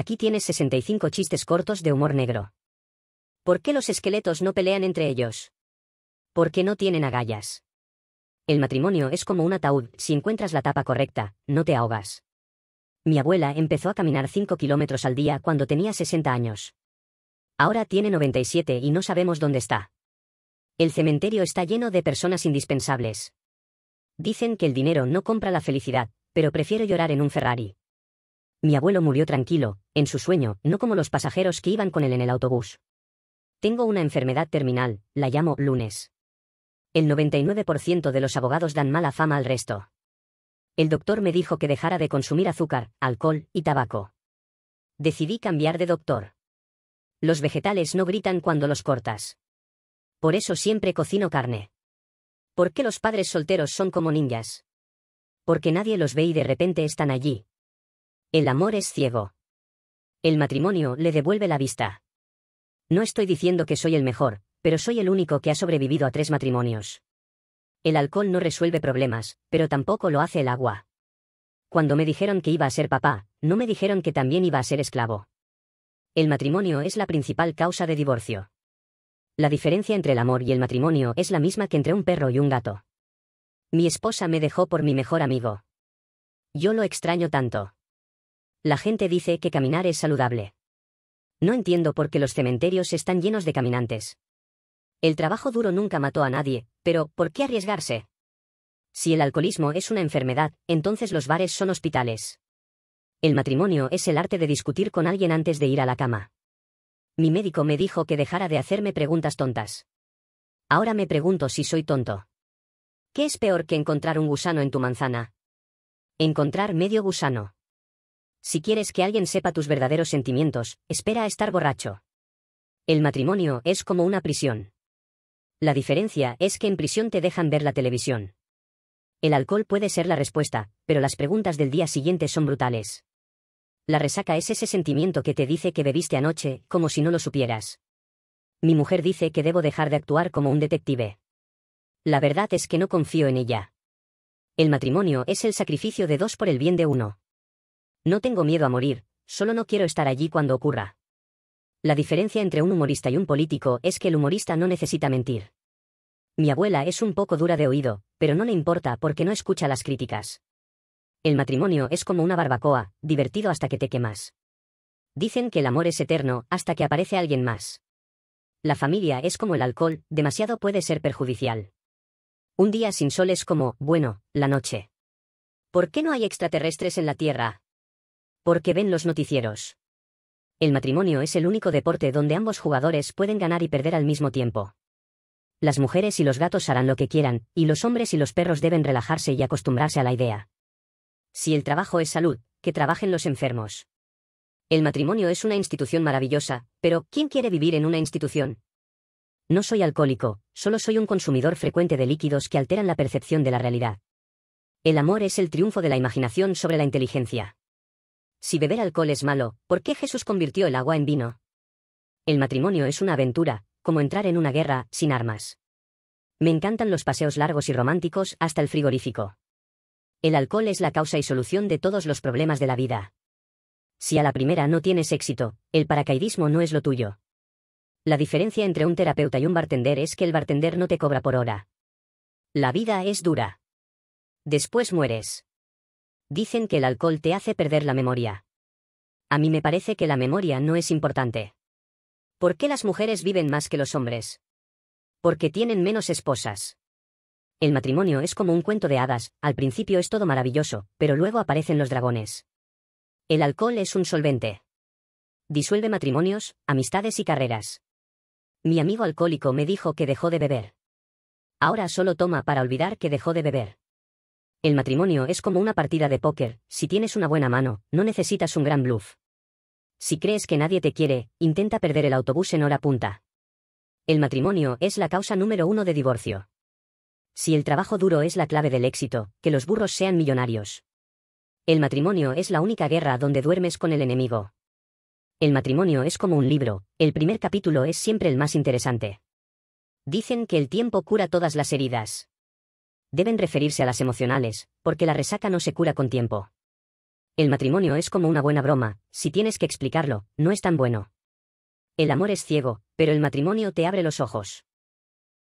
Aquí tienes 65 chistes cortos de humor negro. ¿Por qué los esqueletos no pelean entre ellos? Porque no tienen agallas. El matrimonio es como un ataúd, si encuentras la tapa correcta, no te ahogas. Mi abuela empezó a caminar 5 kilómetros al día cuando tenía 60 años. Ahora tiene 97 y no sabemos dónde está. El cementerio está lleno de personas indispensables. Dicen que el dinero no compra la felicidad, pero prefiero llorar en un Ferrari. Mi abuelo murió tranquilo, en su sueño, no como los pasajeros que iban con él en el autobús. Tengo una enfermedad terminal, la llamo lunes. El 99% de los abogados dan mala fama al resto. El doctor me dijo que dejara de consumir azúcar, alcohol y tabaco. Decidí cambiar de doctor. Los vegetales no gritan cuando los cortas. Por eso siempre cocino carne. ¿Por qué los padres solteros son como ninjas? Porque nadie los ve y de repente están allí. El amor es ciego. El matrimonio le devuelve la vista. No estoy diciendo que soy el mejor, pero soy el único que ha sobrevivido a 3 matrimonios. El alcohol no resuelve problemas, pero tampoco lo hace el agua. Cuando me dijeron que iba a ser papá, no me dijeron que también iba a ser esclavo. El matrimonio es la principal causa de divorcio. La diferencia entre el amor y el matrimonio es la misma que entre un perro y un gato. Mi esposa me dejó por mi mejor amigo. Yo lo extraño tanto. La gente dice que caminar es saludable. No entiendo por qué los cementerios están llenos de caminantes. El trabajo duro nunca mató a nadie, pero ¿por qué arriesgarse? Si el alcoholismo es una enfermedad, entonces los bares son hospitales. El matrimonio es el arte de discutir con alguien antes de ir a la cama. Mi médico me dijo que dejara de hacerme preguntas tontas. Ahora me pregunto si soy tonto. ¿Qué es peor que encontrar un gusano en tu manzana? Encontrar medio gusano. Si quieres que alguien sepa tus verdaderos sentimientos, espera a estar borracho. El matrimonio es como una prisión. La diferencia es que en prisión te dejan ver la televisión. El alcohol puede ser la respuesta, pero las preguntas del día siguiente son brutales. La resaca es ese sentimiento que te dice que bebiste anoche, como si no lo supieras. Mi mujer dice que debo dejar de actuar como un detective. La verdad es que no confío en ella. El matrimonio es el sacrificio de 2 por el bien de 1. No tengo miedo a morir, solo no quiero estar allí cuando ocurra. La diferencia entre un humorista y un político es que el humorista no necesita mentir. Mi abuela es un poco dura de oído, pero no le importa porque no escucha las críticas. El matrimonio es como una barbacoa, divertido hasta que te quemas. Dicen que el amor es eterno hasta que aparece alguien más. La familia es como el alcohol, demasiado puede ser perjudicial. Un día sin sol es como, bueno, la noche. ¿Por qué no hay extraterrestres en la Tierra? Porque ven los noticieros. El matrimonio es el único deporte donde ambos jugadores pueden ganar y perder al mismo tiempo. Las mujeres y los gatos harán lo que quieran, y los hombres y los perros deben relajarse y acostumbrarse a la idea. Si el trabajo es salud, que trabajen los enfermos. El matrimonio es una institución maravillosa, pero ¿quién quiere vivir en una institución? No soy alcohólico, solo soy un consumidor frecuente de líquidos que alteran la percepción de la realidad. El amor es el triunfo de la imaginación sobre la inteligencia. Si beber alcohol es malo, ¿por qué Jesús convirtió el agua en vino? El matrimonio es una aventura, como entrar en una guerra, sin armas. Me encantan los paseos largos y románticos hasta el frigorífico. El alcohol es la causa y solución de todos los problemas de la vida. Si a la primera no tienes éxito, el paracaidismo no es lo tuyo. La diferencia entre un terapeuta y un bartender es que el bartender no te cobra por hora. La vida es dura. Después mueres. Dicen que el alcohol te hace perder la memoria. A mí me parece que la memoria no es importante. ¿Por qué las mujeres viven más que los hombres? Porque tienen menos esposas. El matrimonio es como un cuento de hadas, al principio es todo maravilloso, pero luego aparecen los dragones. El alcohol es un solvente. Disuelve matrimonios, amistades y carreras. Mi amigo alcohólico me dijo que dejó de beber. Ahora solo toma para olvidar que dejó de beber. El matrimonio es como una partida de póker, si tienes una buena mano, no necesitas un gran bluff. Si crees que nadie te quiere, intenta perder el autobús en hora punta. El matrimonio es la causa número 1 de divorcio. Si el trabajo duro es la clave del éxito, que los burros sean millonarios. El matrimonio es la única guerra donde duermes con el enemigo. El matrimonio es como un libro, el primer capítulo es siempre el más interesante. Dicen que el tiempo cura todas las heridas. Deben referirse a las emocionales, porque la resaca no se cura con tiempo. El matrimonio es como una buena broma, si tienes que explicarlo, no es tan bueno. El amor es ciego, pero el matrimonio te abre los ojos.